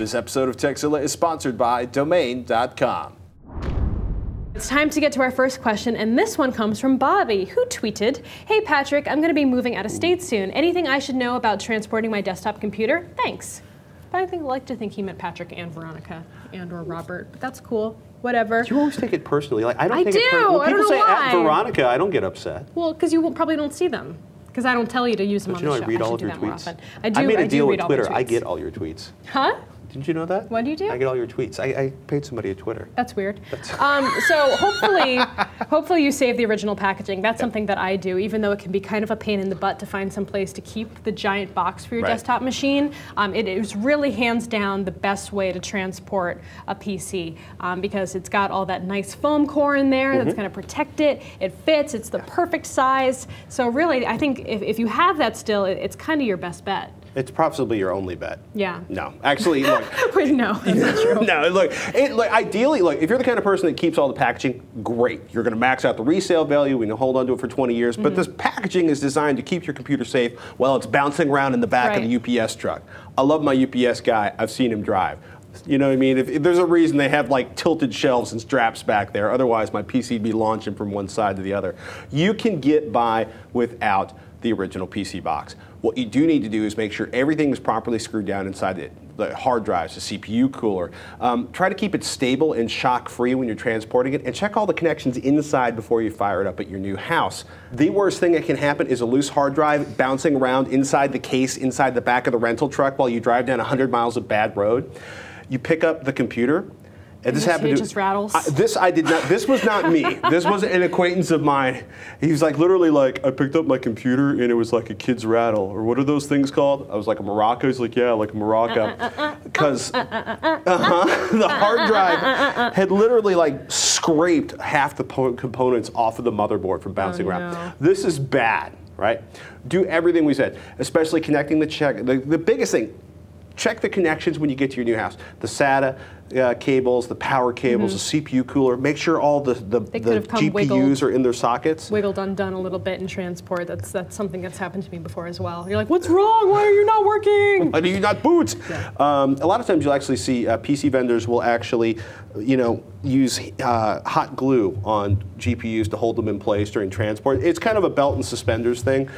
This episode of Tekzilla is sponsored by Domain.com. It's time to get to our first question, and this one comes from Bobby, who tweeted, "Hey Patrick, I'm going to be moving out of state soon. Anything I should know about transporting my desktop computer? Thanks." I like to think he meant Patrick and Veronica and or Robert, but that's cool. Whatever. You always take it personally. Like, I do. When people say at Veronica, I don't get upset. Well, because you probably don't see them. Because I don't tell you to use them on the show. I read all of your tweets. I made a deal with Twitter. I get all your tweets. Huh? Didn't you know that? What do you do? I get all your tweets. I paid somebody at Twitter. That's weird. So hopefully you save the original packaging. That's something that I do, even though it can be kind of a pain in the butt to find some place to keep the giant box for your desktop machine. It is really hands down the best way to transport a PC because it's got all that nice foam core in there that's going to protect it. It fits. It's the perfect size. So really, I think if you have that still, it's kind of your best bet. It's probably your only bet. Yeah. No, actually, look. Wait, no, that's not true. No, look, ideally, look, if you're the kind of person that keeps all the packaging, great. You're going to max out the resale value. We can hold on to it for 20 years. But this packaging is designed to keep your computer safe while it's bouncing around in the back of the UPS truck. I love my UPS guy. I've seen him drive. You know what I mean? If there's a reason they have like tilted shelves and straps back there. Otherwise, my PC would be launching from one side to the other. You can get by without the original PC box. What you do need to do is make sure everything is properly screwed down inside the hard drives, the CPU cooler. Try to keep it stable and shock-free when you're transporting it, and check all the connections inside before you fire it up at your new house. The worst thing that can happen is a loose hard drive bouncing around inside the case, inside the back of the rental truck while you drive down 100 miles of bad road. You pick up the computer, and this happened to, just rattles. This was not me. This was an acquaintance of mine. He was like, literally like, I picked up my computer and it was like a kid's rattle. Or what are those things called? I was like, a maraca? He's like, yeah, like a maraca. Because the hard drive had literally like scraped half the components off of the motherboard from bouncing around. This is bad, right? Do everything we said, especially connecting the check. The biggest thing, check the connections when you get to your new house. The SATA cables, the power cables, the CPU cooler. Make sure all the GPUs are in their sockets. Wiggled undone a little bit in transport. That's something that's happened to me before as well. You're like, what's wrong? Why are you not working? Why do you not boot? Yeah. A lot of times you'll actually see PC vendors will actually, you know, use hot glue on GPUs to hold them in place during transport. It's kind of a belt and suspenders thing.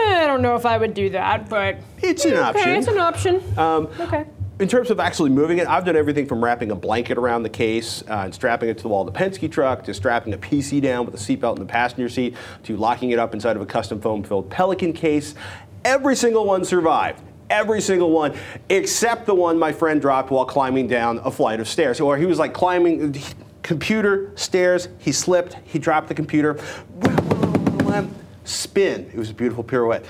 I don't know if I would do that, but it's an option. It's an option. In terms of actually moving it, I've done everything from wrapping a blanket around the case and strapping it to the wall of the Penske truck, to strapping a PC down with a seatbelt in the passenger seat, to locking it up inside of a custom foam-filled Pelican case. Every single one survived. Every single one, except the one my friend dropped while climbing down a flight of stairs. Or he was like climbing computer stairs. He slipped. He dropped the computer. Spin. It was a beautiful pirouette.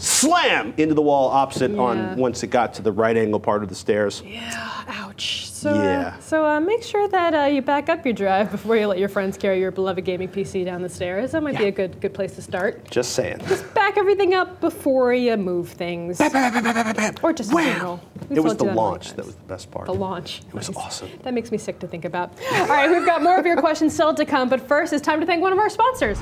Slam into the wall opposite on once it got to the right angle part of the stairs. Yeah, ouch. So, make sure that you back up your drive before you let your friends carry your beloved gaming PC down the stairs. That might be a good place to start. Just saying. Just back everything up before you move things. Or just in general. It was the launch that was the best part. The launch. It was awesome. That makes me sick to think about. All right, we've got more of your questions still to come, but first it's time to thank one of our sponsors.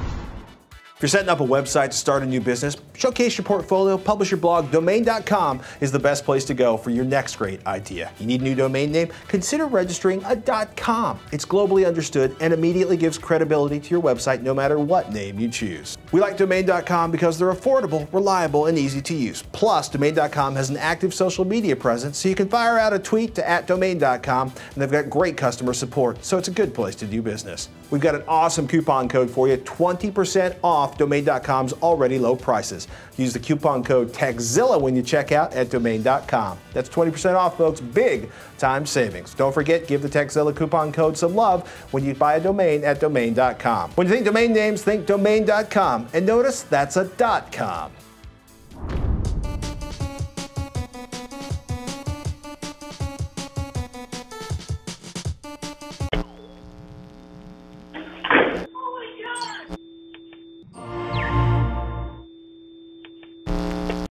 If you're setting up a website to start a new business, showcase your portfolio, publish your blog, Domain.com is the best place to go for your next great idea. You need a new domain name? Consider registering a .com. It's globally understood and immediately gives credibility to your website no matter what name you choose. We like Domain.com because they're affordable, reliable, and easy to use. Plus, Domain.com has an active social media presence, so you can fire out a tweet to @Domain.com, and they've got great customer support, so it's a good place to do business. We've got an awesome coupon code for you, 20% off Domain.com's already low prices. Use the coupon code Tekzilla when you check out at Domain.com. That's 20% off, folks. Big time savings. Don't forget, give the Tekzilla coupon code some love when you buy a domain at Domain.com. When you think domain names, think Domain.com. And notice that's a .com.